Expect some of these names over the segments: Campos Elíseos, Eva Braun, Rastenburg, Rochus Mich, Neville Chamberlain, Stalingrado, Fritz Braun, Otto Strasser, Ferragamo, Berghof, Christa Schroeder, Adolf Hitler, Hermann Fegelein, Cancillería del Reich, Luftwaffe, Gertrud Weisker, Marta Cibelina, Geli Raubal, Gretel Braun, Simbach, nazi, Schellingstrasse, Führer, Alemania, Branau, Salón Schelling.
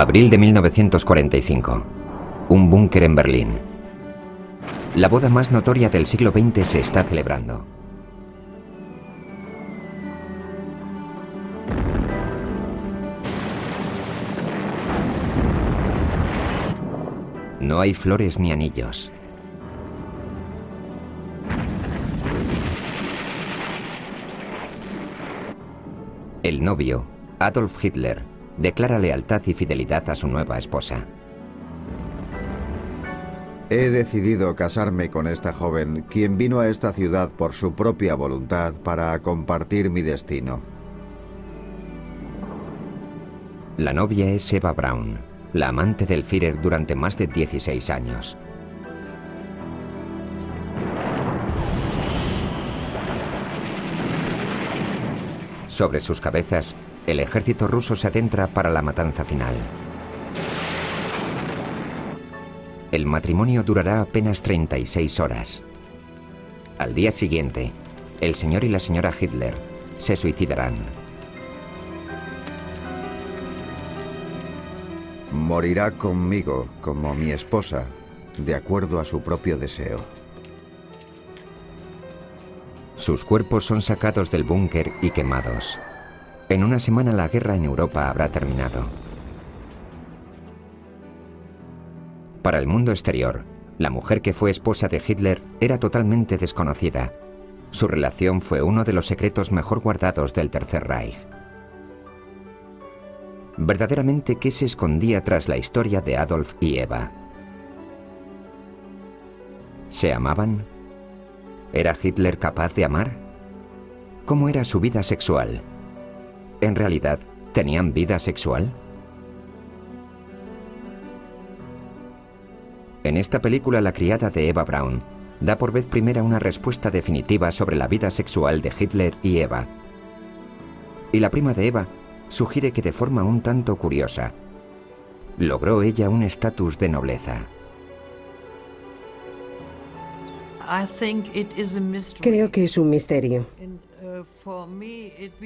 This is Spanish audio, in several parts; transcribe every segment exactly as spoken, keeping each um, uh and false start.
abril de mil novecientos cuarenta y cinco. Un búnker en Berlín. La boda más notoria del siglo veinte se está celebrando. No hay flores ni anillos. El novio, Adolf Hitler, declara lealtad y fidelidad a su nueva esposa. He decidido casarme con esta joven, quien vino a esta ciudad por su propia voluntad para compartir mi destino. La novia es Eva Braun, la amante del Führer durante más de dieciséis años. Sobre sus cabezas, el ejército ruso se adentra para la matanza final. El matrimonio durará apenas treinta y seis horas. Al día siguiente, el señor y la señora Hitler se suicidarán. Morirá conmigo, como mi esposa, de acuerdo a su propio deseo. Sus cuerpos son sacados del búnker y quemados. En una semana la guerra en Europa habrá terminado. Para el mundo exterior, la mujer que fue esposa de Hitler era totalmente desconocida. Su relación fue uno de los secretos mejor guardados del Tercer Reich. Verdaderamente, ¿qué se escondía tras la historia de Adolf y Eva? ¿Se amaban? ¿Era Hitler capaz de amar? ¿Cómo era su vida sexual? ¿En realidad, tenían vida sexual? En esta película, la criada de Eva Braun da por vez primera una respuesta definitiva sobre la vida sexual de Hitler y Eva. Y la prima de Eva sugiere que, de forma un tanto curiosa, logró ella un estatus de nobleza. Creo que es un misterio.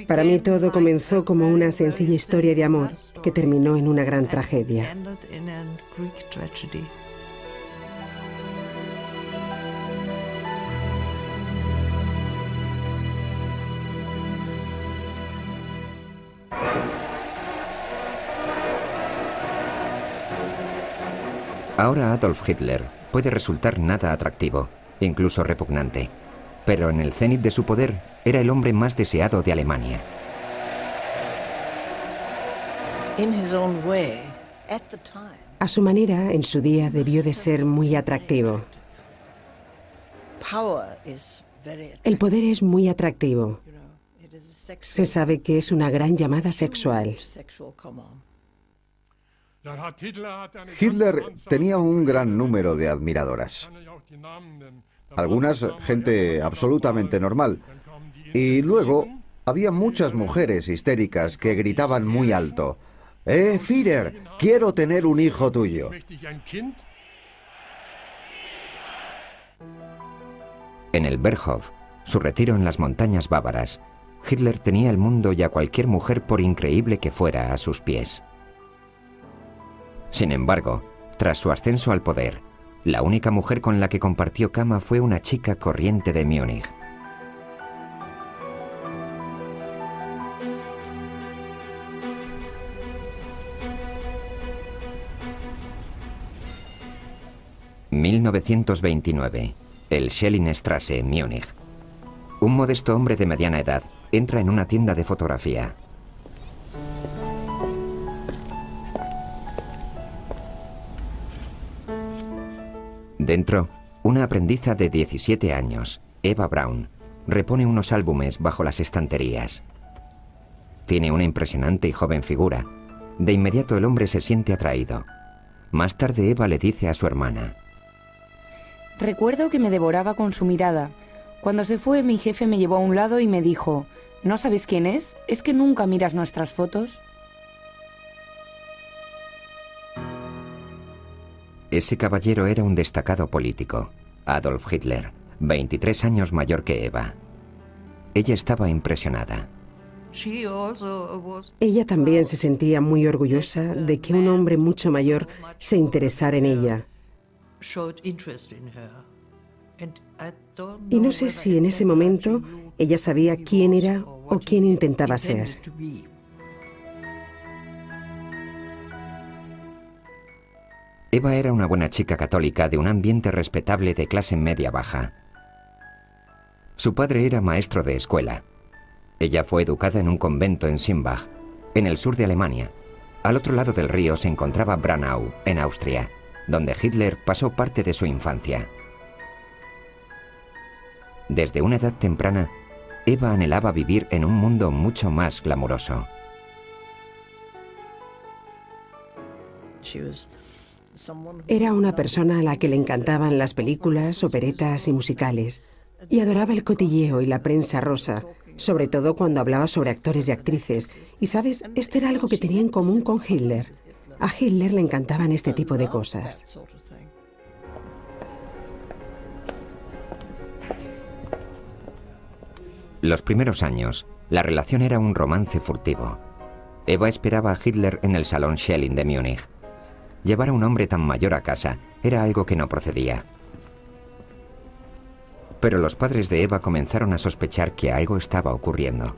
Para mí todo comenzó como una sencilla historia de amor que terminó en una gran tragedia. Ahora Adolf Hitler puede resultar nada atractivo, incluso repugnante, pero en el cenit de su poder era el hombre más deseado de Alemania. A su manera, en su día debió de ser muy atractivo. El poder es muy atractivo. Se sabe que es una gran llamada sexual. Hitler tenía un gran número de admiradoras. Algunas, gente absolutamente normal. Y luego, había muchas mujeres histéricas que gritaban muy alto: ¡Eh, Führer, quiero tener un hijo tuyo! En el Berghof, su retiro en las montañas bávaras, Hitler tenía el mundo y a cualquier mujer, por increíble que fuera, a sus pies. Sin embargo, tras su ascenso al poder, la única mujer con la que compartió cama fue una chica corriente de Múnich. mil novecientos veintinueve, el Schellingstrasse, Múnich. Un modesto hombre de mediana edad entra en una tienda de fotografía. Dentro, una aprendiza de diecisiete años, Eva Braun, repone unos álbumes bajo las estanterías. Tiene una impresionante y joven figura. De inmediato el hombre se siente atraído. Más tarde Eva le dice a su hermana: recuerdo que me devoraba con su mirada. Cuando se fue, mi jefe me llevó a un lado y me dijo: ¿no sabes quién es? ¿Es que nunca miras nuestras fotos? Ese caballero era un destacado político, Adolf Hitler, veintitrés años mayor que Eva. Ella estaba impresionada. Ella también se sentía muy orgullosa de que un hombre mucho mayor se interesara en ella. Y no sé si en ese momento ella sabía quién era o quién intentaba ser. Eva era una buena chica católica de un ambiente respetable de clase media-baja. Su padre era maestro de escuela. Ella fue educada en un convento en Simbach, en el sur de Alemania. Al otro lado del río se encontraba Branau, en Austria, donde Hitler pasó parte de su infancia. Desde una edad temprana, Eva anhelaba vivir en un mundo mucho más glamuroso. Era una persona a la que le encantaban las películas, operetas y musicales, y adoraba el cotilleo y la prensa rosa, sobre todo cuando hablaba sobre actores y actrices. Y sabes, esto era algo que tenía en común con Hitler. A Hitler le encantaban este tipo de cosas. Los primeros años, la relación era un romance furtivo. Eva esperaba a Hitler en el Salón Schelling de Múnich. Llevar a un hombre tan mayor a casa era algo que no procedía. Pero los padres de Eva comenzaron a sospechar que algo estaba ocurriendo.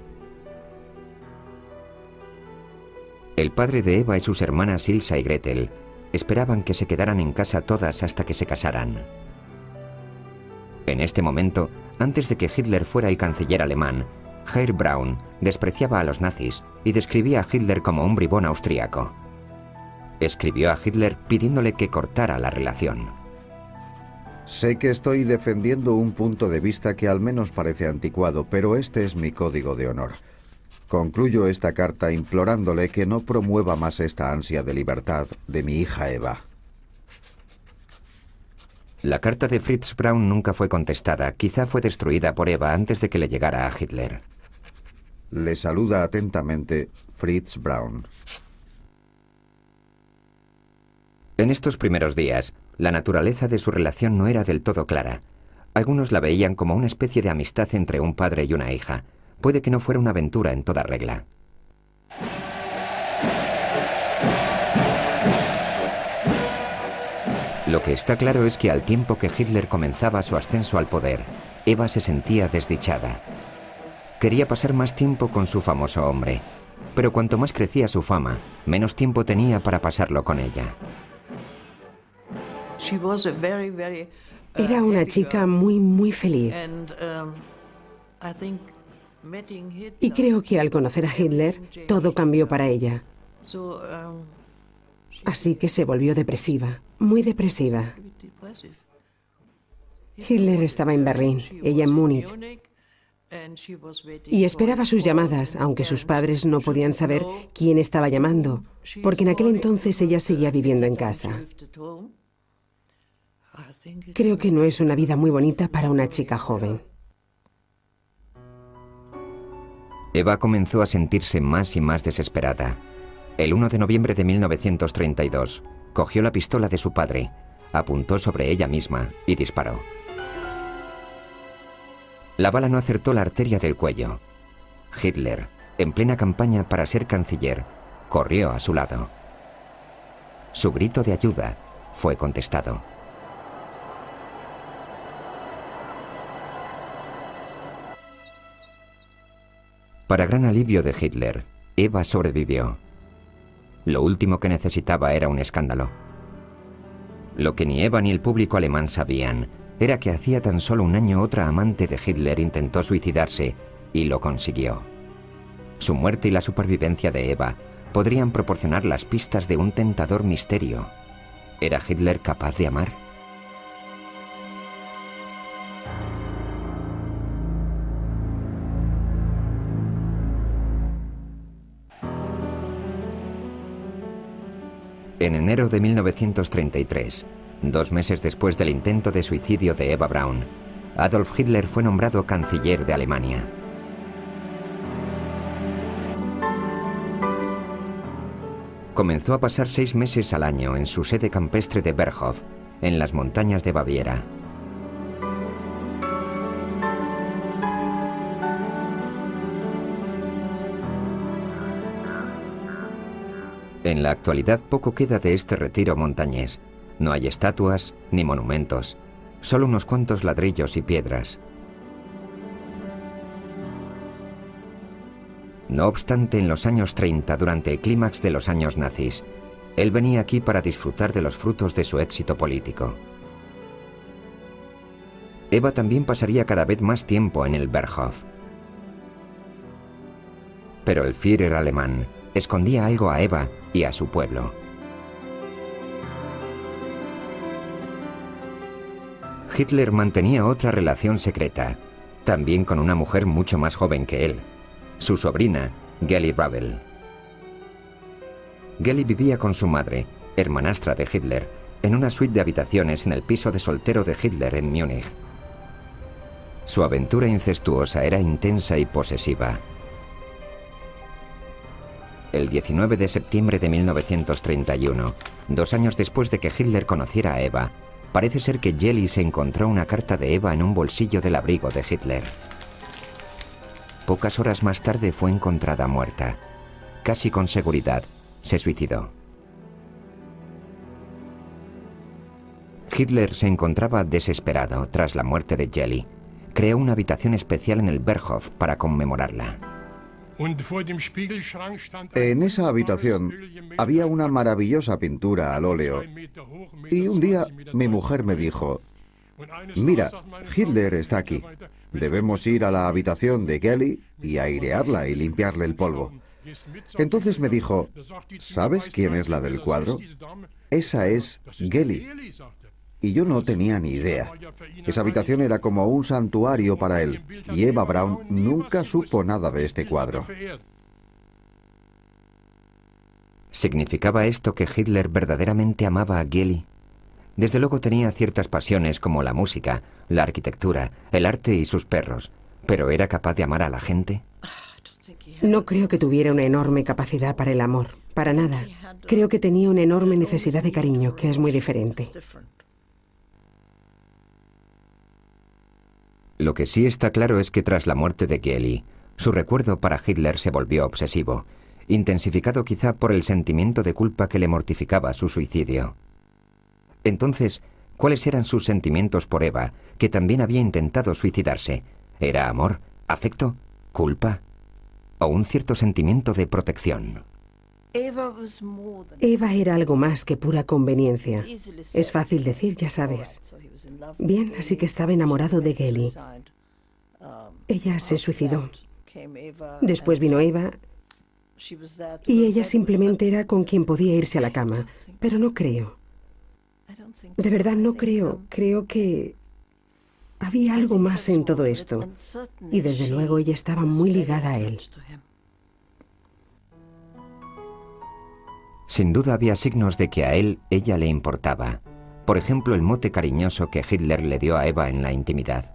El padre de Eva y sus hermanas Ilsa y Gretel esperaban que se quedaran en casa todas hasta que se casaran. En este momento, antes de que Hitler fuera el canciller alemán, Herr Braun despreciaba a los nazis y describía a Hitler como un bribón austríaco. Escribió a Hitler pidiéndole que cortara la relación. Sé que estoy defendiendo un punto de vista que al menos parece anticuado, pero este es mi código de honor. Concluyo esta carta implorándole que no promueva más esta ansia de libertad de mi hija Eva. La carta de Fritz Braun nunca fue contestada, quizá fue destruida por Eva antes de que le llegara a Hitler. Le saluda atentamente Fritz Braun. En estos primeros días, la naturaleza de su relación no era del todo clara. Algunos la veían como una especie de amistad entre un padre y una hija. Puede que no fuera una aventura en toda regla. Lo que está claro es que al tiempo que Hitler comenzaba su ascenso al poder, Eva se sentía desdichada. Quería pasar más tiempo con su famoso hombre, pero cuanto más crecía su fama, menos tiempo tenía para pasarlo con ella. Era una chica muy, muy feliz. Y creo que al conocer a Hitler, todo cambió para ella. Así que se volvió depresiva, muy depresiva. Hitler estaba en Berlín, ella en Múnich. Y esperaba sus llamadas, aunque sus padres no podían saber quién estaba llamando, porque en aquel entonces ella seguía viviendo en casa. Creo que no es una vida muy bonita para una chica joven. Eva comenzó a sentirse más y más desesperada. El uno de noviembre de mil novecientos treinta y dos, cogió la pistola de su padre, apuntó sobre ella misma y disparó. La bala no acertó la arteria del cuello. Hitler, en plena campaña para ser canciller, corrió a su lado. Su grito de ayuda fue contestado. Para gran alivio de Hitler, Eva sobrevivió. Lo último que necesitaba era un escándalo. Lo que ni Eva ni el público alemán sabían era que hacía tan solo un año otra amante de Hitler intentó suicidarse y lo consiguió. Su muerte y la supervivencia de Eva podrían proporcionar las pistas de un tentador misterio. ¿Era Hitler capaz de amar? En enero de mil novecientos treinta y tres, dos meses después del intento de suicidio de Eva Braun, Adolf Hitler fue nombrado canciller de Alemania. Comenzó a pasar seis meses al año en su sede campestre de Berghof, en las montañas de Baviera. En la actualidad poco queda de este retiro montañés. No hay estatuas ni monumentos, solo unos cuantos ladrillos y piedras. No obstante, en los años treinta, durante el clímax de los años nazis, él venía aquí para disfrutar de los frutos de su éxito político. Eva también pasaría cada vez más tiempo en el Berghof. Pero el Führer alemán escondía algo a Eva y a su pueblo. Hitler mantenía otra relación secreta, también con una mujer mucho más joven que él, su sobrina, Geli Raubal. Geli vivía con su madre, hermanastra de Hitler, en una suite de habitaciones en el piso de soltero de Hitler en Múnich. Su aventura incestuosa era intensa y posesiva. El diecinueve de septiembre de mil novecientos treinta y uno, dos años después de que Hitler conociera a Eva, parece ser que Geli se encontró una carta de Eva en un bolsillo del abrigo de Hitler. Pocas horas más tarde fue encontrada muerta. Casi con seguridad, se suicidó. Hitler se encontraba desesperado tras la muerte de Geli. Creó una habitación especial en el Berghof para conmemorarla. En esa habitación había una maravillosa pintura al óleo. Y un día mi mujer me dijo: mira, Hitler está aquí. Debemos ir a la habitación de Geli y airearla y limpiarle el polvo. Entonces me dijo: ¿sabes quién es la del cuadro? Esa es Geli. Y yo no tenía ni idea. Esa habitación era como un santuario para él, y Eva Braun nunca supo nada de este cuadro. ¿Significaba esto que Hitler verdaderamente amaba a Geli? Desde luego tenía ciertas pasiones como la música, la arquitectura, el arte y sus perros, pero ¿era capaz de amar a la gente? No creo que tuviera una enorme capacidad para el amor, para nada. Creo que tenía una enorme necesidad de cariño, que es muy diferente. Lo que sí está claro es que tras la muerte de Geli, su recuerdo para Hitler se volvió obsesivo, intensificado quizá por el sentimiento de culpa que le mortificaba su suicidio. Entonces, ¿cuáles eran sus sentimientos por Eva, que también había intentado suicidarse? ¿Era amor, afecto, culpa o un cierto sentimiento de protección? Eva era algo más que pura conveniencia. Es fácil decir, ya sabes. Bien, así que estaba enamorado de Geli. Ella se suicidó. Después vino Eva. Y ella simplemente era con quien podía irse a la cama. Pero no creo. De verdad no creo, creo que había algo más en todo esto, y desde luego ella estaba muy ligada a él. Sin duda había signos de que a él ella le importaba, por ejemplo el mote cariñoso que Hitler le dio a Eva en la intimidad.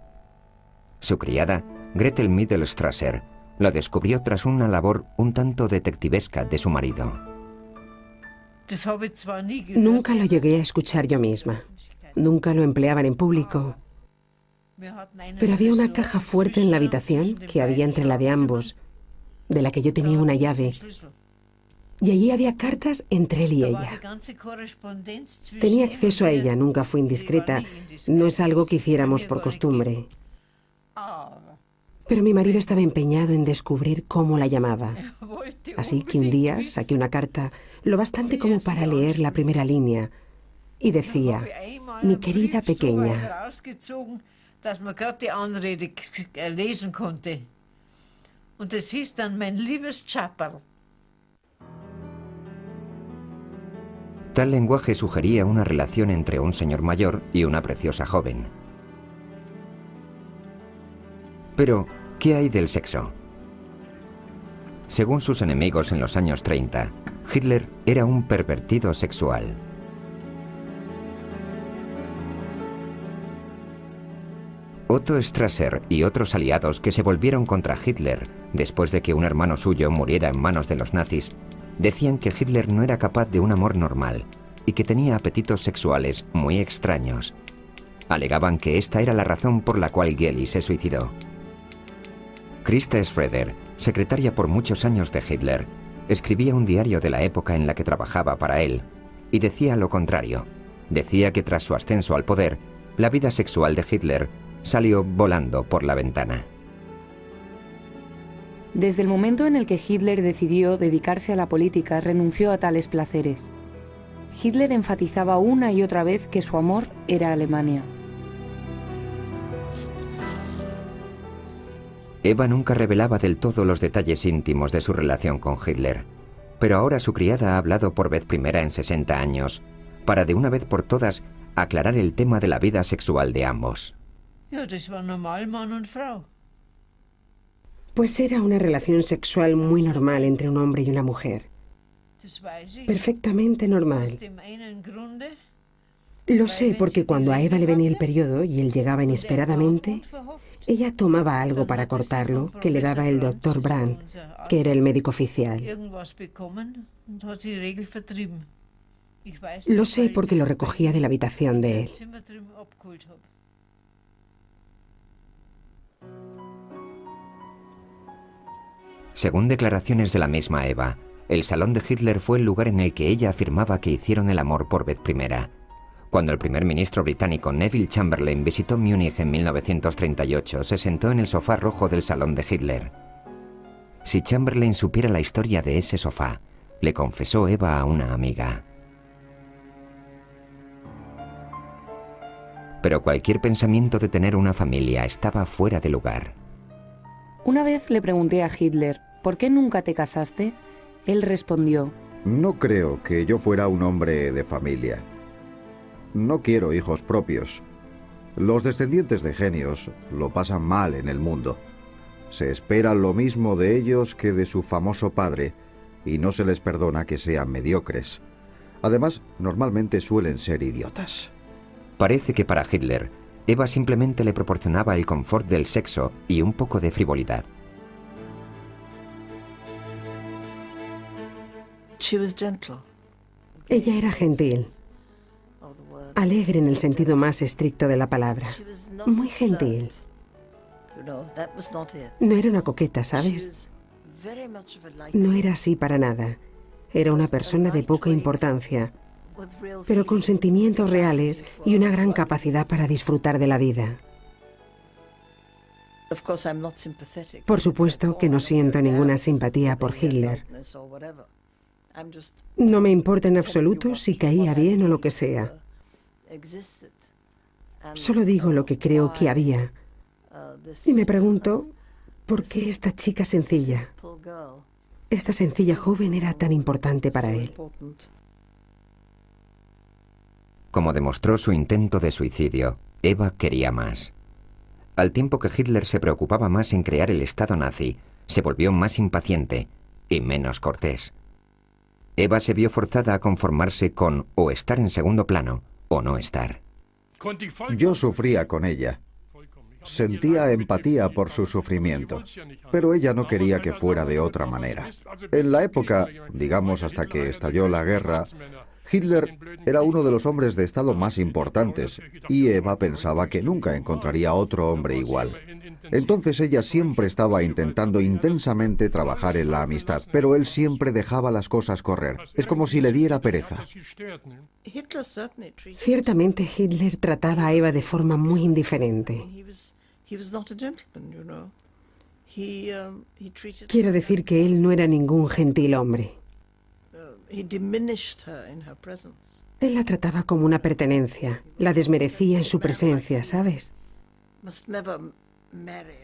Su criada, Gretel Strasser, lo descubrió tras una labor un tanto detectivesca de su marido. Nunca lo llegué a escuchar yo misma. Nunca lo empleaban en público. Pero había una caja fuerte en la habitación que había entre la de ambos, de la que yo tenía una llave. Y allí había cartas entre él y ella. Tenía acceso a ella, nunca fue indiscreta. No es algo que hiciéramos por costumbre. Pero mi marido estaba empeñado en descubrir cómo la llamaba. Así que un día saqué una carta, lo bastante como para leer la primera línea, y decía: mi querida pequeña. Tal lenguaje sugería una relación entre un señor mayor y una preciosa joven. Pero, ¿qué hay del sexo? Según sus enemigos en los años treinta, Hitler era un pervertido sexual. Otto Strasser y otros aliados que se volvieron contra Hitler después de que un hermano suyo muriera en manos de los nazis, decían que Hitler no era capaz de un amor normal y que tenía apetitos sexuales muy extraños. Alegaban que esta era la razón por la cual Geli se suicidó. Christa Schroeder, secretaria por muchos años de Hitler, escribía un diario de la época en la que trabajaba para él, y decía lo contrario. Decía que tras su ascenso al poder, la vida sexual de Hitler salió volando por la ventana. Desde el momento en el que Hitler decidió dedicarse a la política, renunció a tales placeres. Hitler enfatizaba una y otra vez que su amor era Alemania. Eva nunca revelaba del todo los detalles íntimos de su relación con Hitler, pero ahora su criada ha hablado por vez primera en sesenta años, para de una vez por todas aclarar el tema de la vida sexual de ambos. Pues era una relación sexual muy normal entre un hombre y una mujer. Perfectamente normal. Lo sé porque cuando a Eva le venía el periodo y él llegaba inesperadamente, ella tomaba algo para cortarlo que le daba el doctor Braun, que era el médico oficial. Lo sé porque lo recogía de la habitación de él. Según declaraciones de la misma Eva, el salón de Hitler fue el lugar en el que ella afirmaba que hicieron el amor por vez primera. Cuando el primer ministro británico Neville Chamberlain visitó Múnich en mil novecientos treinta y ocho, se sentó en el sofá rojo del salón de Hitler. Si Chamberlain supiera la historia de ese sofá, le confesó Eva a una amiga. Pero cualquier pensamiento de tener una familia estaba fuera de lugar. Una vez le pregunté a Hitler, ¿por qué nunca te casaste? Él respondió: no creo que yo fuera un hombre de familia. No quiero hijos propios. Los descendientes de genios lo pasan mal en el mundo. Se espera lo mismo de ellos que de su famoso padre y no se les perdona que sean mediocres. Además, normalmente suelen ser idiotas. Parece que para Hitler, Eva simplemente le proporcionaba el confort del sexo y un poco de frivolidad. Ella era gentil. Alegre en el sentido más estricto de la palabra. Muy gentil. No era una coqueta, ¿sabes? No era así para nada. Era una persona de poca importancia, pero con sentimientos reales y una gran capacidad para disfrutar de la vida. Por supuesto que no siento ninguna simpatía por Hitler. No me importa en absoluto si caía bien o lo que sea. Solo digo lo que creo que había. Y me pregunto, ¿por qué esta chica sencilla, esta sencilla joven era tan importante para él? Como demostró su intento de suicidio, Eva quería más. Al tiempo que Hitler se preocupaba más en crear el Estado nazi, se volvió más impaciente y menos cortés. Eva se vio forzada a conformarse con o estar en segundo plano, o no estar. Yo sufría con ella. Sentía empatía por su sufrimiento, pero ella no quería que fuera de otra manera. En la época, digamos hasta que estalló la guerra, Hitler era uno de los hombres de Estado más importantes y Eva pensaba que nunca encontraría otro hombre igual. Entonces ella siempre estaba intentando intensamente trabajar en la amistad, pero él siempre dejaba las cosas correr. Es como si le diera pereza. Ciertamente Hitler trataba a Eva de forma muy indiferente. Quiero decir que él no era ningún gentil hombre. Él la trataba como una pertenencia, la desmerecía en su presencia, ¿sabes?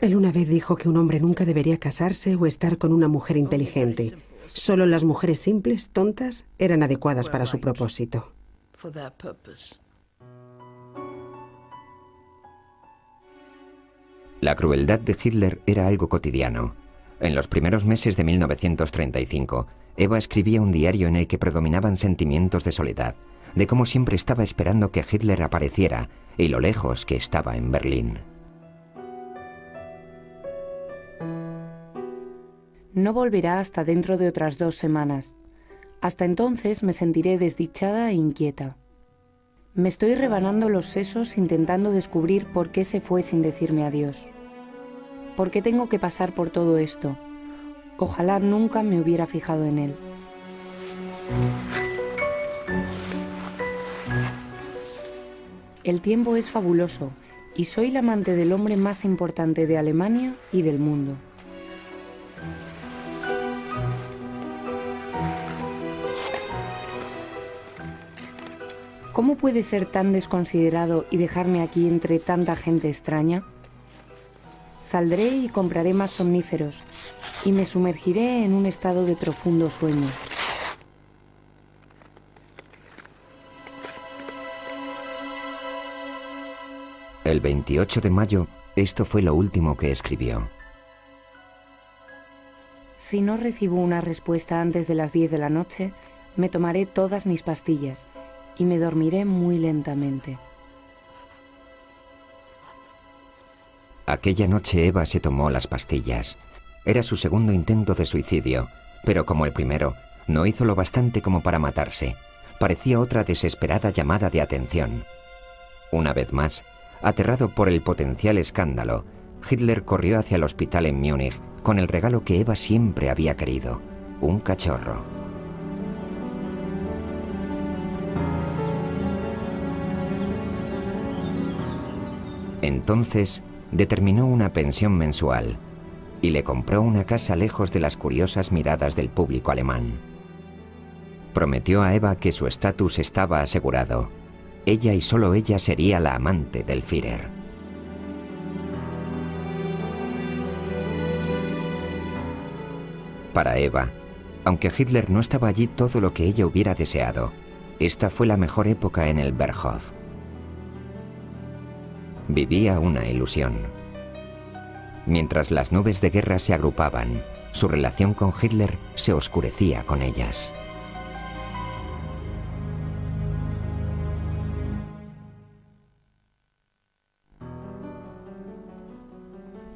Él una vez dijo que un hombre nunca debería casarse o estar con una mujer inteligente. Solo las mujeres simples, tontas, eran adecuadas para su propósito. La crueldad de Hitler era algo cotidiano. En los primeros meses de mil novecientos treinta y cinco, Eva escribía un diario en el que predominaban sentimientos de soledad, de cómo siempre estaba esperando que Hitler apareciera y lo lejos que estaba en Berlín. No volverá hasta dentro de otras dos semanas. Hasta entonces me sentiré desdichada e inquieta. Me estoy rebanando los sesos intentando descubrir por qué se fue sin decirme adiós. ¿Por qué tengo que pasar por todo esto? Ojalá nunca me hubiera fijado en él. El tiempo es fabuloso y soy la amante del hombre más importante de Alemania y del mundo. ¿Cómo puede ser tan desconsiderado y dejarme aquí entre tanta gente extraña? Saldré y compraré más somníferos y me sumergiré en un estado de profundo sueño. El veintiocho de mayo, esto fue lo último que escribió. Si no recibo una respuesta antes de las diez de la noche, me tomaré todas mis pastillas y me dormiré muy lentamente. Aquella noche Eva se tomó las pastillas. Era su segundo intento de suicidio, pero como el primero, no hizo lo bastante como para matarse. Parecía otra desesperada llamada de atención. Una vez más, aterrado por el potencial escándalo, Hitler corrió hacia el hospital en Múnich con el regalo que Eva siempre había querido, un cachorro. Entonces determinó una pensión mensual y le compró una casa lejos de las curiosas miradas del público alemán. Prometió a Eva que su estatus estaba asegurado. Ella y solo ella sería la amante del Führer. Para Eva, aunque Hitler no estaba allí todo lo que ella hubiera deseado, esta fue la mejor época en el Berghof. Vivía una ilusión. Mientras las nubes de guerra se agrupaban, su relación con Hitler se oscurecía con ellas.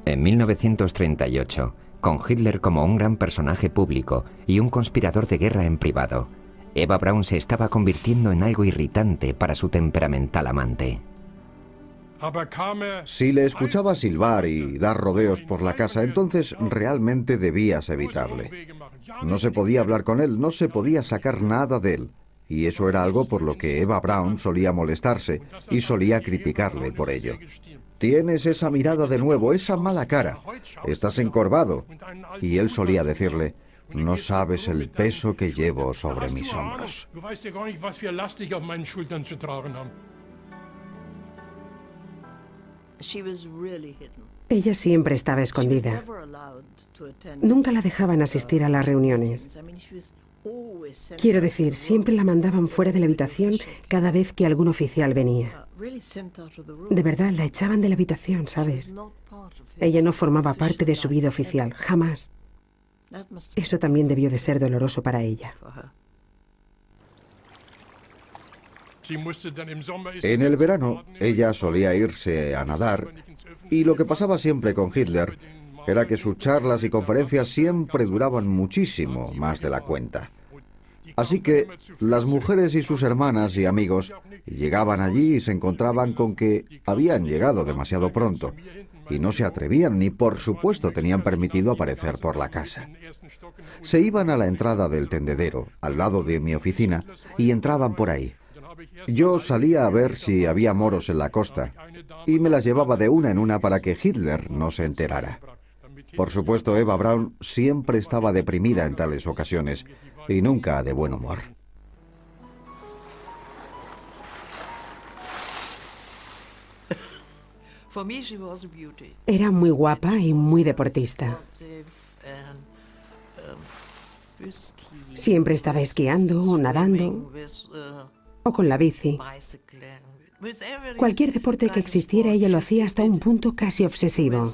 En mil novecientos treinta y ocho, con Hitler como un gran personaje público y un conspirador de guerra en privado, Eva Braun se estaba convirtiendo en algo irritante para su temperamental amante. Si le escuchaba silbar y dar rodeos por la casa, entonces realmente debías evitarle. No se podía hablar con él, no se podía sacar nada de él. Y eso era algo por lo que Eva Braun solía molestarse y solía criticarle por ello. Tienes esa mirada de nuevo, esa mala cara, estás encorvado. Y él solía decirle, no sabes el peso que llevo sobre mis hombros. Ella siempre estaba escondida. Nunca la dejaban asistir a las reuniones. Quiero decir, siempre la mandaban fuera de la habitación cada vez que algún oficial venía. De verdad, la echaban de la habitación, ¿sabes? Ella no formaba parte de su vida oficial, jamás. Eso también debió de ser doloroso para ella. En el verano, ella solía irse a nadar y lo que pasaba siempre con Hitler era que sus charlas y conferencias siempre duraban muchísimo más de la cuenta. Así que las mujeres y sus hermanas y amigos llegaban allí y se encontraban con que habían llegado demasiado pronto y no se atrevían ni por supuesto tenían permitido aparecer por la casa. Se iban a la entrada del tendedero, al lado de mi oficina, y entraban por ahí. Yo salía a ver si había moros en la costa y me las llevaba de una en una para que Hitler no se enterara. Por supuesto, Eva Braun siempre estaba deprimida en tales ocasiones y nunca de buen humor. Era muy guapa y muy deportista. Siempre estaba esquiando o nadando. O con la bici. Cualquier deporte que existiera ella lo hacía hasta un punto casi obsesivo.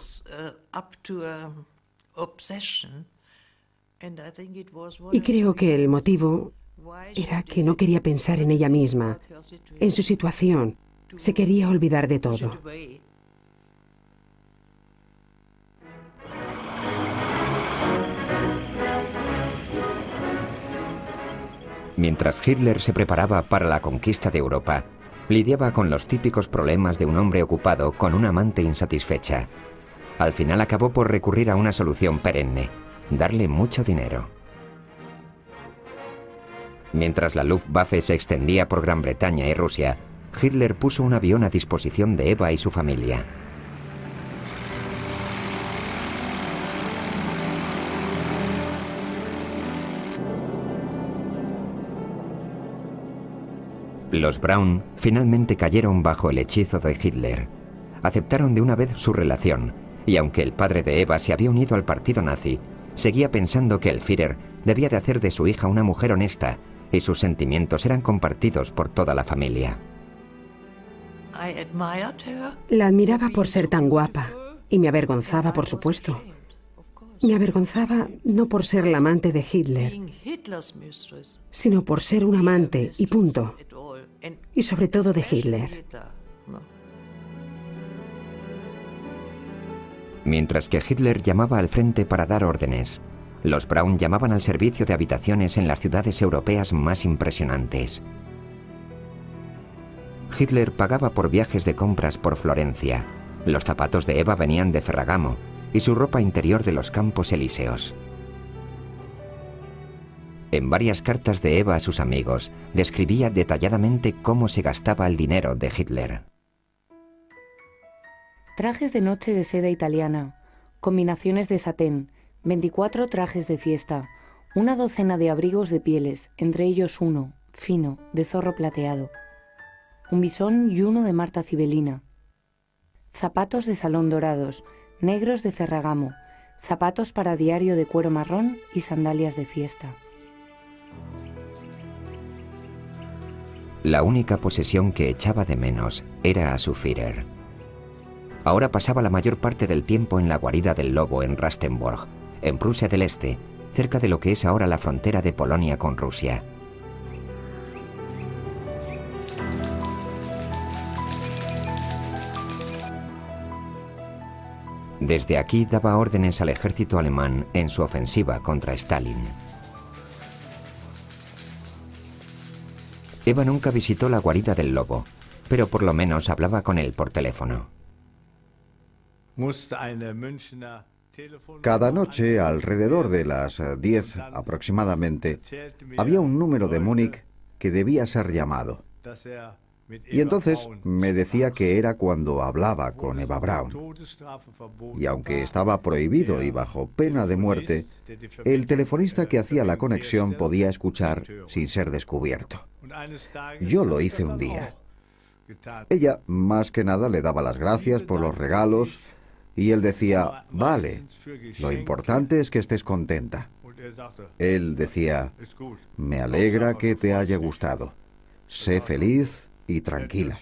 Y creo que el motivo era que no quería pensar en ella misma, en su situación. Se quería olvidar de todo. Mientras Hitler se preparaba para la conquista de Europa, lidiaba con los típicos problemas de un hombre ocupado con una amante insatisfecha. Al final acabó por recurrir a una solución perenne, darle mucho dinero. Mientras la Luftwaffe se extendía por Gran Bretaña y Rusia, Hitler puso un avión a disposición de Eva y su familia. Los Braun finalmente cayeron bajo el hechizo de Hitler. Aceptaron de una vez su relación, y aunque el padre de Eva se había unido al partido nazi, seguía pensando que el Führer debía de hacer de su hija una mujer honesta, y sus sentimientos eran compartidos por toda la familia. La admiraba por ser tan guapa, y me avergonzaba, por supuesto. Me avergonzaba no por ser la amante de Hitler, sino por ser un amante, y punto. Y sobre todo de Hitler. Mientras que Hitler llamaba al frente para dar órdenes, los Braun llamaban al servicio de habitaciones en las ciudades europeas más impresionantes. Hitler pagaba por viajes de compras por Florencia. Los zapatos de Eva venían de Ferragamo y su ropa interior de los Campos Elíseos. En varias cartas de Eva a sus amigos, describía detalladamente cómo se gastaba el dinero de Hitler. Trajes de noche de seda italiana, combinaciones de satén, veinticuatro trajes de fiesta, una docena de abrigos de pieles, entre ellos uno, fino, de zorro plateado, un bisón y uno de Marta Cibelina, zapatos de salón dorados, negros de Ferragamo, zapatos para diario de cuero marrón y sandalias de fiesta. La única posesión que echaba de menos era a su Führer. Ahora pasaba la mayor parte del tiempo en la guarida del lobo en Rastenburg, en Prusia del Este, cerca de lo que es ahora la frontera de Polonia con Rusia. Desde aquí daba órdenes al ejército alemán en su ofensiva contra Stalin. Eva nunca visitó la guarida del lobo, pero por lo menos hablaba con él por teléfono. Cada noche, alrededor de las diez aproximadamente, había un número de Múnich que debía ser llamado. Y entonces me decía que era cuando hablaba con Eva Braun. Y aunque estaba prohibido y bajo pena de muerte, el telefonista que hacía la conexión podía escuchar sin ser descubierto. Yo lo hice un día. Ella, más que nada, le daba las gracias por los regalos y él decía, vale, lo importante es que estés contenta. Él decía, me alegra que te haya gustado. Sé feliz y tranquila.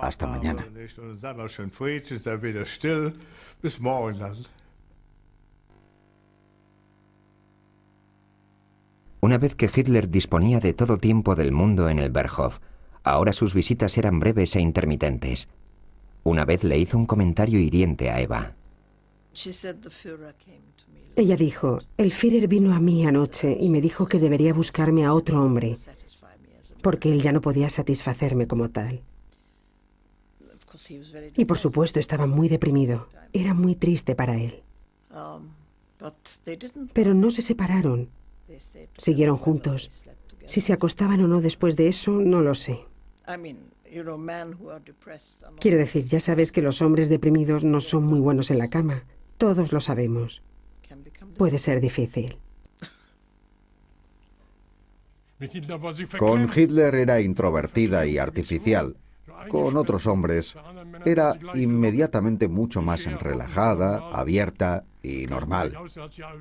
Hasta mañana. Una vez que Hitler disponía de todo tiempo del mundo en el Berghof, ahora sus visitas eran breves e intermitentes. Una vez le hizo un comentario hiriente a Eva. Ella dijo, el Führer vino a mí anoche y me dijo que debería buscarme a otro hombre, porque él ya no podía satisfacerme como tal. Y por supuesto estaba muy deprimido. Era muy triste para él. Pero no se separaron. Siguieron juntos. Si se acostaban o no después de eso, no lo sé. Quiero decir, ya sabes que los hombres deprimidos no son muy buenos en la cama. Todos lo sabemos. Puede ser difícil. Con Hitler era introvertida y artificial. Con otros hombres era inmediatamente mucho más relajada, abierta y normal.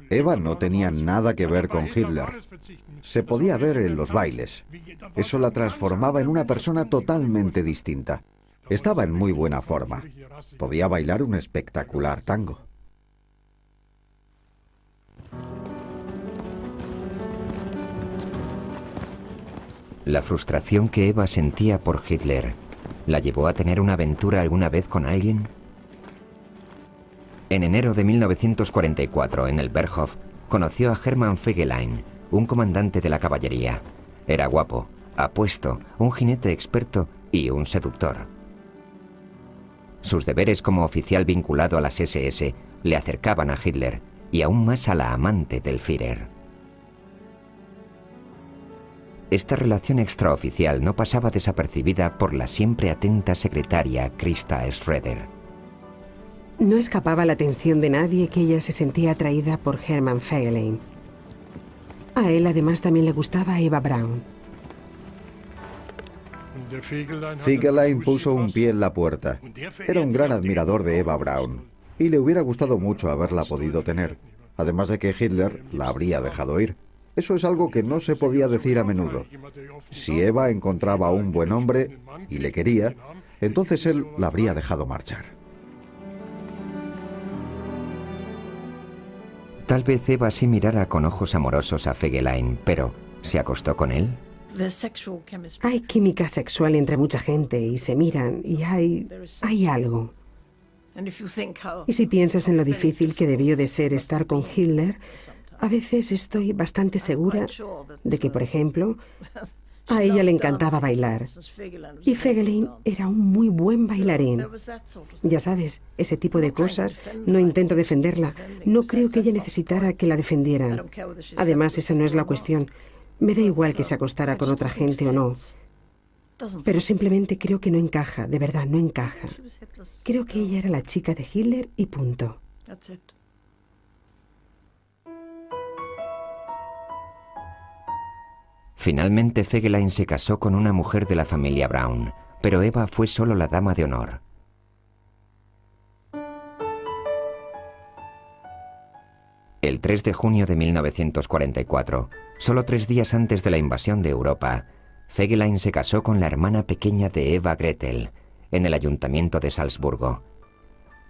Eva no tenía nada que ver con Hitler. Se podía ver en los bailes. Eso la transformaba en una persona totalmente distinta. Estaba en muy buena forma. Podía bailar un espectacular tango. La frustración que Eva sentía por Hitler la llevó a tener una aventura alguna vez con alguien. En enero de mil novecientos cuarenta y cuatro, en el Berghof, conoció a Hermann Fegelein, un comandante de la caballería. Era guapo, apuesto, un jinete experto y un seductor. Sus deberes como oficial vinculado a las ese ese le acercaban a Hitler, y aún más a la amante del Führer. Esta relación extraoficial no pasaba desapercibida por la siempre atenta secretaria Christa Schroeder. No escapaba la atención de nadie que ella se sentía atraída por Hermann Fegelein. A él además también le gustaba Eva Braun. Fegelein puso un pie en la puerta. Era un gran admirador de Eva Braun y le hubiera gustado mucho haberla podido tener, además de que Hitler la habría dejado ir. Eso es algo que no se podía decir a menudo. Si Eva encontraba a un buen hombre y le quería, entonces él la habría dejado marchar. Tal vez Eva sí mirara con ojos amorosos a Fegelein, pero ¿se acostó con él? Hay química sexual entre mucha gente y se miran y hay, hay algo. Y si piensas en lo difícil que debió de ser estar con Hitler, a veces estoy bastante segura de que, por ejemplo, a ella le encantaba bailar. Y Fegelein era un muy buen bailarín. Ya sabes, ese tipo de cosas, no intento defenderla. No creo que ella necesitara que la defendieran. Además, esa no es la cuestión. Me da igual que se acostara con otra gente o no. Pero simplemente creo que no encaja, de verdad, no encaja. Creo que ella era la chica de Hitler y punto. Finalmente Fegelein se casó con una mujer de la familia Braun, pero Eva fue solo la dama de honor. El tres de junio de mil novecientos cuarenta y cuatro, solo tres días antes de la invasión de Europa, Fegelein se casó con la hermana pequeña de Eva, Gretel, en el ayuntamiento de Salzburgo.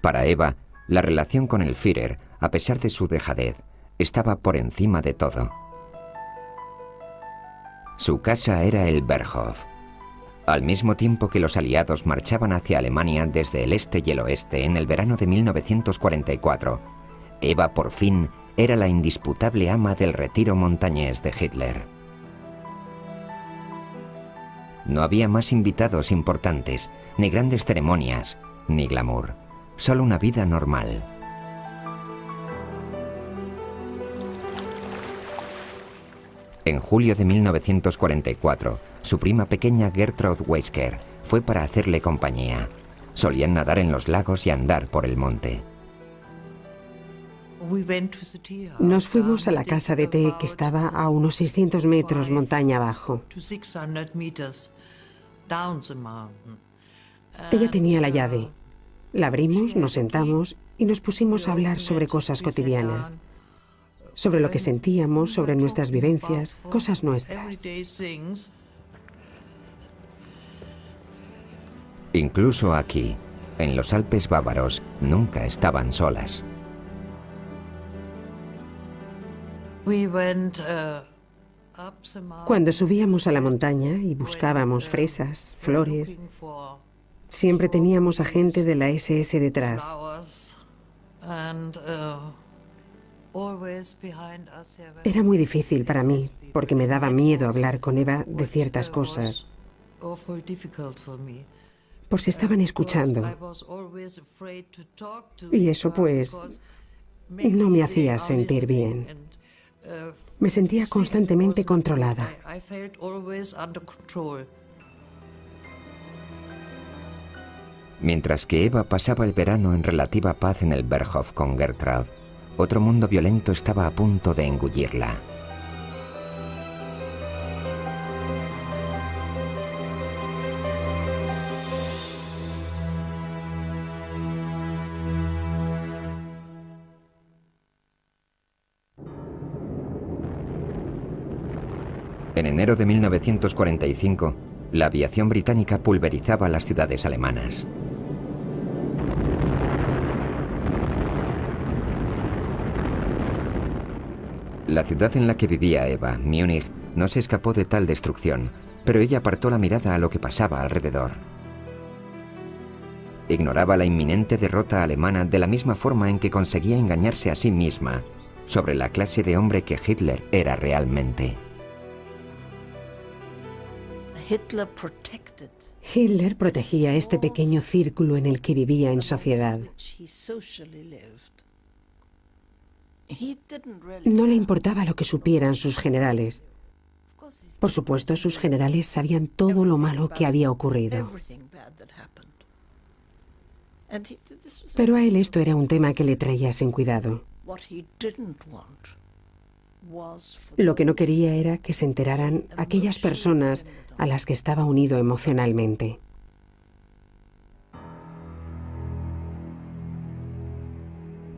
Para Eva, la relación con el Führer, a pesar de su dejadez, estaba por encima de todo. Su casa era el Berghof. Al mismo tiempo que los aliados marchaban hacia Alemania desde el este y el oeste en el verano de mil novecientos cuarenta y cuatro, Eva por fin era la indisputable ama del retiro montañés de Hitler. No había más invitados importantes, ni grandes ceremonias, ni glamour. Solo una vida normal. En julio de mil novecientos cuarenta y cuatro, su prima pequeña Gertrud Weisker fue para hacerle compañía. Solían nadar en los lagos y andar por el monte. Nos fuimos a la casa de té que estaba a unos seiscientos metros montaña abajo. Ella tenía la llave. La abrimos, nos sentamos y nos pusimos a hablar sobre cosas cotidianas. Sobre lo que sentíamos, sobre nuestras vivencias, cosas nuestras. Incluso aquí, en los Alpes bávaros, nunca estaban solas. Cuando subíamos a la montaña y buscábamos fresas, flores, siempre teníamos a gente de la ese ese detrás. Era muy difícil para mí, porque me daba miedo hablar con Eva de ciertas cosas, por si estaban escuchando. Y eso, pues, no me hacía sentir bien. Me sentía constantemente controlada. Mientras que Eva pasaba el verano en relativa paz en el Berghof con Gertrud, otro mundo violento estaba a punto de engullirla. En enero de mil novecientos cuarenta y cinco, la aviación británica pulverizaba las ciudades alemanas. La ciudad en la que vivía Eva, Múnich, no se escapó de tal destrucción, pero ella apartó la mirada a lo que pasaba alrededor. Ignoraba la inminente derrota alemana de la misma forma en que conseguía engañarse a sí misma sobre la clase de hombre que Hitler era realmente. Hitler protegía este pequeño círculo en el que vivía en sociedad. No le importaba lo que supieran sus generales. Por supuesto, sus generales sabían todo lo malo que había ocurrido. Pero a él esto era un tema que le traía sin cuidado. Lo que no quería era que se enteraran aquellas personas a las que estaba unido emocionalmente.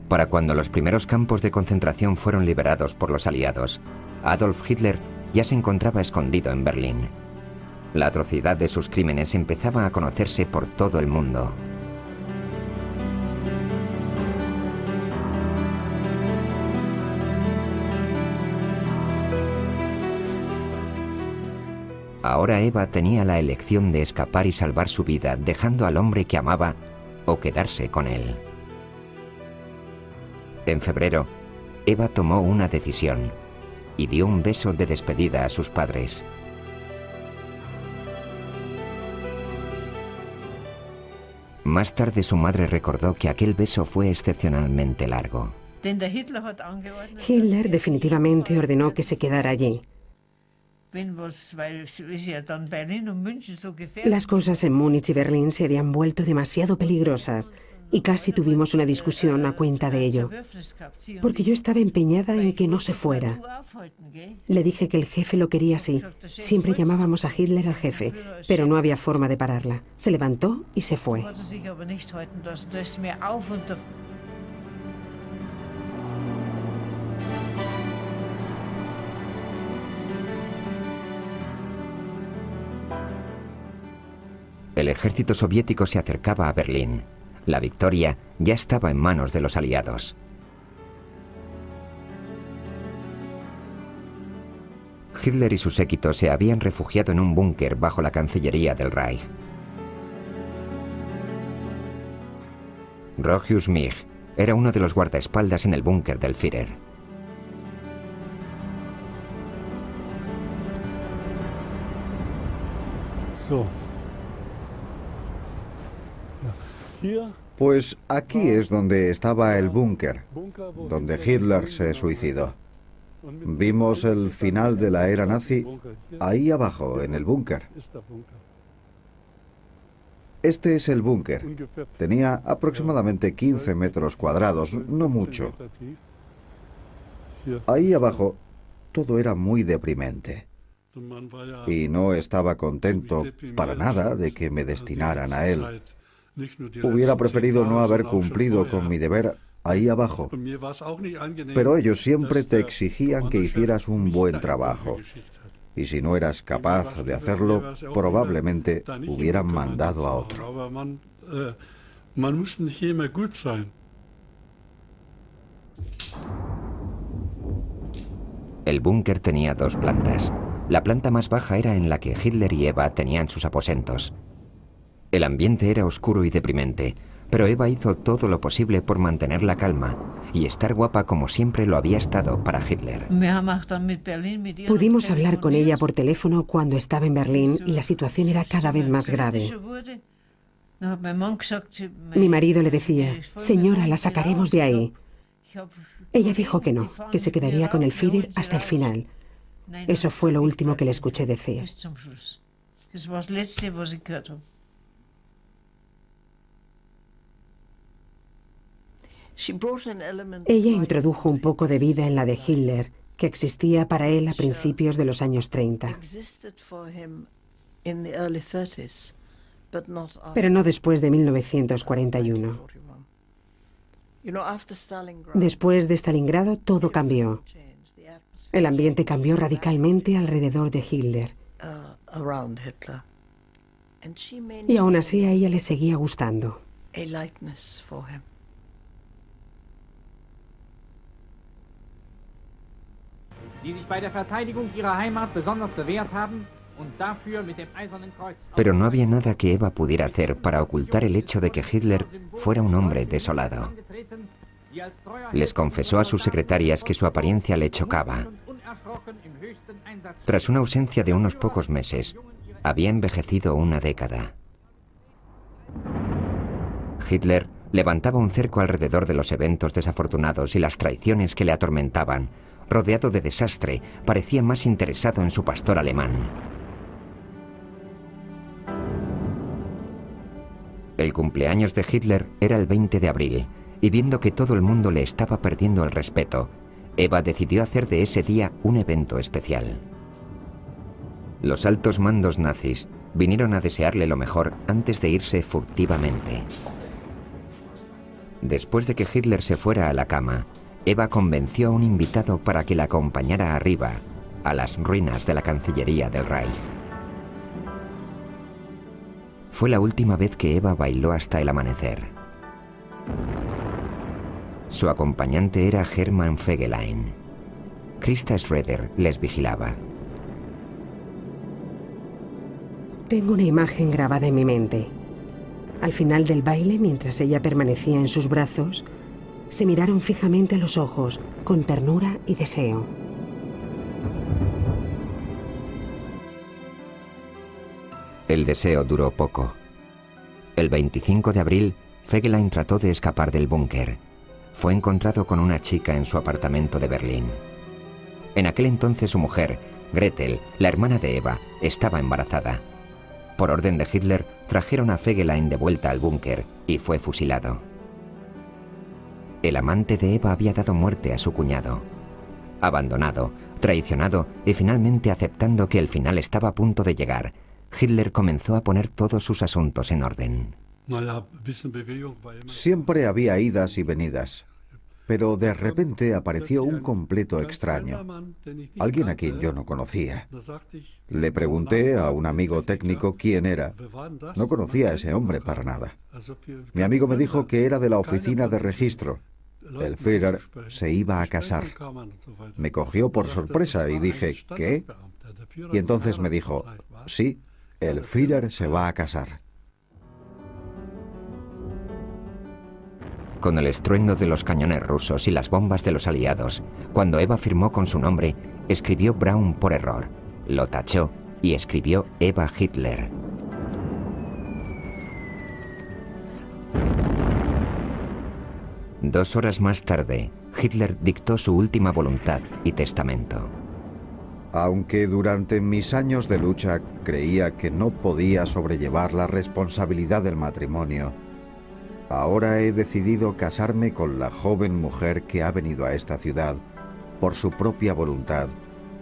Para cuando los primeros campos de concentración fueron liberados por los aliados, Adolf Hitler ya se encontraba escondido en Berlín. La atrocidad de sus crímenes empezaba a conocerse por todo el mundo. Ahora Eva tenía la elección de escapar y salvar su vida, dejando al hombre que amaba o quedarse con él. En febrero, Eva tomó una decisión y dio un beso de despedida a sus padres. Más tarde su madre recordó que aquel beso fue excepcionalmente largo. Hitler definitivamente ordenó que se quedara allí. Las cosas en Múnich y Berlín se habían vuelto demasiado peligrosas y casi tuvimos una discusión a cuenta de ello, porque yo estaba empeñada en que no se fuera. Le dije que el jefe lo quería así. Siempre llamábamos a Hitler al jefe, pero no había forma de pararla. Se levantó y se fue. El ejército soviético se acercaba a Berlín. La victoria ya estaba en manos de los aliados. Hitler y su séquito se habían refugiado en un búnker bajo la Cancillería del Reich. Rochus Mich era uno de los guardaespaldas en el búnker del Führer. So. Pues aquí es donde estaba el búnker, donde Hitler se suicidó. Vimos el final de la era nazi ahí abajo, en el búnker. Este es el búnker. Tenía aproximadamente quince metros cuadrados, no mucho. Ahí abajo todo era muy deprimente. Y no estaba contento para nada de que me destinaran a él. Hubiera preferido no haber cumplido con mi deber ahí abajo, pero ellos siempre te exigían que hicieras un buen trabajo, y si no eras capaz de hacerlo, probablemente hubieran mandado a otro. El búnker tenía dos plantas. La planta más baja era en la que Hitler y Eva tenían sus aposentos. El ambiente era oscuro y deprimente, pero Eva hizo todo lo posible por mantener la calma y estar guapa como siempre lo había estado para Hitler. Pudimos hablar con ella por teléfono cuando estaba en Berlín y la situación era cada vez más grave. Mi marido le decía, señora, la sacaremos de ahí. Ella dijo que no, que se quedaría con el Führer hasta el final. Eso fue lo último que le escuché decir. Ella introdujo un poco de vida en la de Hitler, que existía para él a principios de los años treinta. Pero no después de mil novecientos cuarenta y uno. Después de Stalingrado todo cambió. El ambiente cambió radicalmente alrededor de Hitler. Y aún así a ella le seguía gustando. Pero no había nada que Eva pudiera hacer para ocultar el hecho de que Hitler fuera un hombre desolado. Les confesó a sus secretarias que su apariencia le chocaba. Tras una ausencia de unos pocos meses, había envejecido una década. Hitler levantaba un cerco alrededor de los eventos desafortunados y las traiciones que le atormentaban. Rodeado de desastre, parecía más interesado en su pastor alemán. El cumpleaños de Hitler era el veinte de abril, y viendo que todo el mundo le estaba perdiendo el respeto, Eva decidió hacer de ese día un evento especial. Los altos mandos nazis vinieron a desearle lo mejor antes de irse furtivamente. Después de que Hitler se fuera a la cama, Eva convenció a un invitado para que la acompañara arriba, a las ruinas de la Cancillería del Reich. Fue la última vez que Eva bailó hasta el amanecer. Su acompañante era Hermann Fegelein. Christa Schroeder les vigilaba. Tengo una imagen grabada en mi mente. Al final del baile, mientras ella permanecía en sus brazos, se miraron fijamente a los ojos, con ternura y deseo. El deseo duró poco. El veinticinco de abril, Fegelein trató de escapar del búnker. Fue encontrado con una chica en su apartamento de Berlín. En aquel entonces su mujer, Gretel, la hermana de Eva, estaba embarazada. Por orden de Hitler, trajeron a Fegelein de vuelta al búnker y fue fusilado. El amante de Eva había dado muerte a su cuñado. Abandonado, traicionado y finalmente aceptando que el final estaba a punto de llegar, Hitler comenzó a poner todos sus asuntos en orden. Siempre había idas y venidas, pero de repente apareció un completo extraño, alguien a quien yo no conocía. Le pregunté a un amigo técnico quién era. No conocía a ese hombre para nada. Mi amigo me dijo que era de la oficina de registro. El Führer se iba a casar. Me cogió por sorpresa y dije, ¿qué? Y entonces me dijo, sí, el Führer se va a casar. Con el estruendo de los cañones rusos y las bombas de los aliados, cuando Eva firmó con su nombre, escribió Braun por error, lo tachó y escribió Eva Hitler. Dos horas más tarde, Hitler dictó su última voluntad y testamento. Aunque durante mis años de lucha creía que no podía sobrellevar la responsabilidad del matrimonio, ahora he decidido casarme con la joven mujer que ha venido a esta ciudad, por su propia voluntad,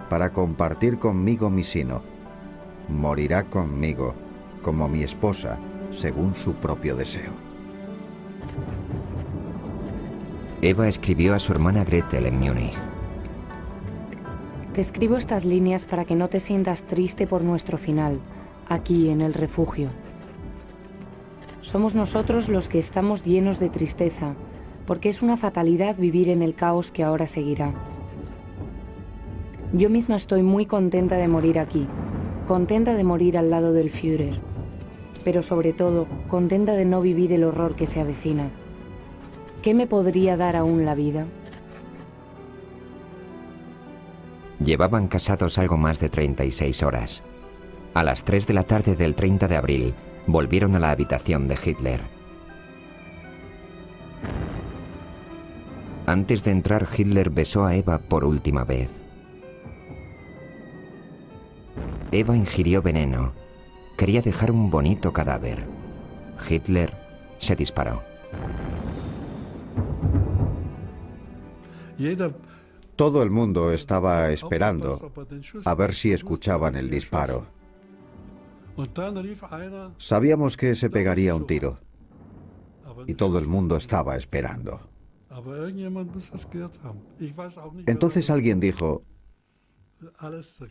para compartir conmigo mi sino. Morirá conmigo, como mi esposa, según su propio deseo. Eva escribió a su hermana Gretel en Múnich. Te escribo estas líneas para que no te sientas triste por nuestro final, aquí en el refugio. Somos nosotros los que estamos llenos de tristeza, porque es una fatalidad vivir en el caos que ahora seguirá. Yo misma estoy muy contenta de morir aquí, contenta de morir al lado del Führer, pero sobre todo, contenta de no vivir el horror que se avecina. ¿Qué me podría dar aún la vida? Llevaban casados algo más de treinta y seis horas. A las tres de la tarde del treinta de abril, volvieron a la habitación de Hitler. Antes de entrar, Hitler besó a Eva por última vez. Eva ingirió veneno. Quería dejar un bonito cadáver. Hitler se disparó. Todo el mundo estaba esperando a ver si escuchaban el disparo. Sabíamos que se pegaría un tiro, y todo el mundo estaba esperando. Entonces alguien dijo,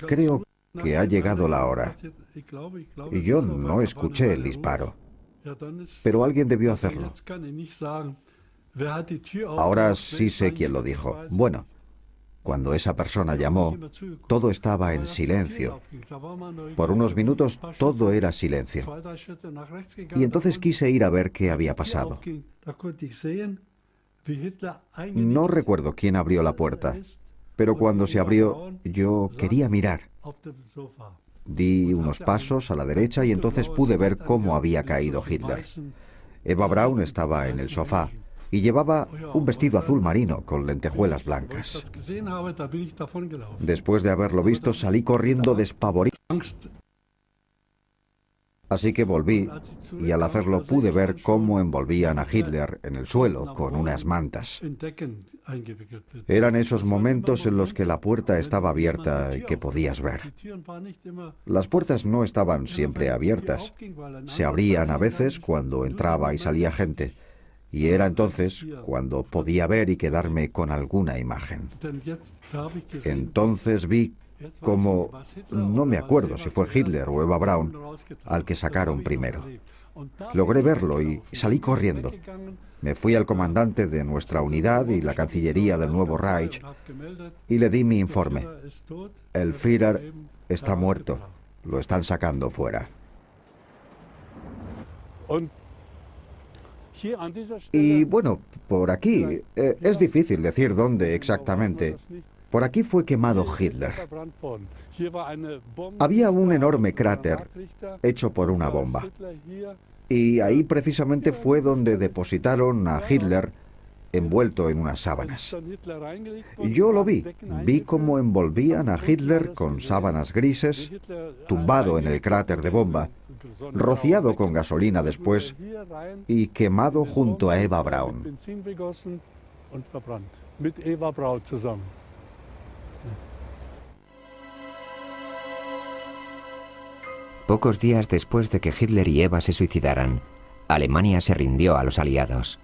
creo que ha llegado la hora. Y yo no escuché el disparo, pero alguien debió hacerlo. Ahora sí sé quién lo dijo. Bueno, cuando esa persona llamó, todo estaba en silencio. Por unos minutos todo era silencio. Y entonces quise ir a ver qué había pasado. No recuerdo quién abrió la puerta, pero cuando se abrió, yo quería mirar. Di unos pasos a la derecha y entonces pude ver cómo había caído Hitler. Eva Braun estaba en el sofá y llevaba un vestido azul marino con lentejuelas blancas. Después de haberlo visto, salí corriendo despavorido. Así que volví, y al hacerlo pude ver cómo envolvían a Hitler en el suelo con unas mantas. Eran esos momentos en los que la puerta estaba abierta y que podías ver. Las puertas no estaban siempre abiertas. Se abrían a veces cuando entraba y salía gente. Y era entonces cuando podía ver y quedarme con alguna imagen. Entonces vi como, no me acuerdo si fue Hitler o Eva Braun, al que sacaron primero. Logré verlo y salí corriendo. Me fui al comandante de nuestra unidad y la Cancillería del Nuevo Reich y le di mi informe. El Führer está muerto, lo están sacando fuera. Y bueno, por aquí, eh, es difícil decir dónde exactamente. Por aquí fue quemado Hitler. Había un enorme cráter hecho por una bomba. Y ahí precisamente fue donde depositaron a Hitler envuelto en unas sábanas. Yo lo vi, vi cómo envolvían a Hitler con sábanas grises, tumbado en el cráter de bomba, rociado con gasolina después y quemado junto a Eva Braun. Pocos días después de que Hitler y Eva se suicidaran, Alemania se rindió a los aliados.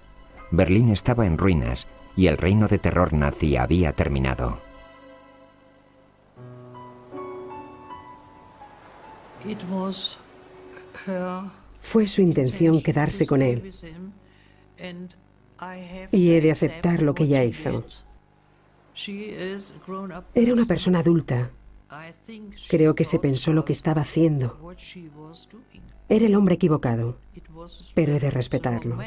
Berlín estaba en ruinas y el reino de terror nazi había terminado. Fue su intención quedarse con él. Y he de aceptar lo que ella hizo. Era una persona adulta. Creo que se pensó lo que estaba haciendo. Era el hombre equivocado, pero he de respetarlo.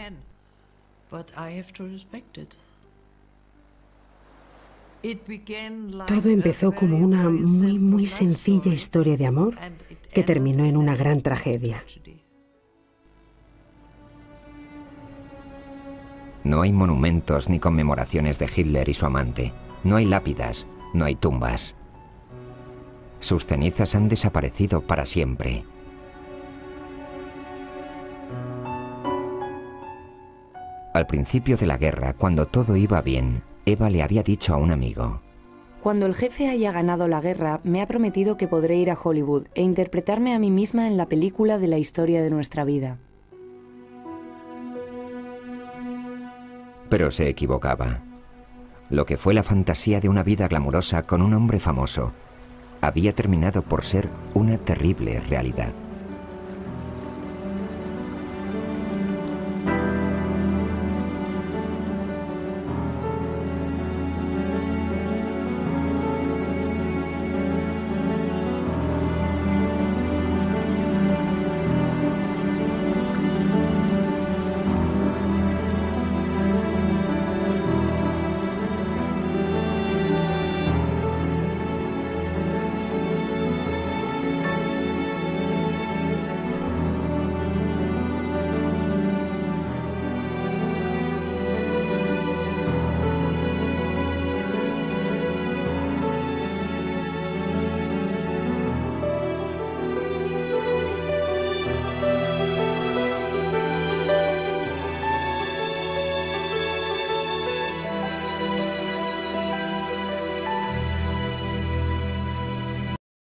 Todo empezó como una muy, muy sencilla historia de amor que terminó en una gran tragedia. No hay monumentos ni conmemoraciones de Hitler y su amante. No hay lápidas, no hay tumbas. Sus cenizas han desaparecido para siempre. Al principio de la guerra, cuando todo iba bien, Eva le había dicho a un amigo: cuando el jefe haya ganado la guerra, me ha prometido que podré ir a Hollywood e interpretarme a mí misma en la película de la historia de nuestra vida. Pero se equivocaba. Lo que fue la fantasía de una vida glamurosa con un hombre famoso había terminado por ser una terrible realidad.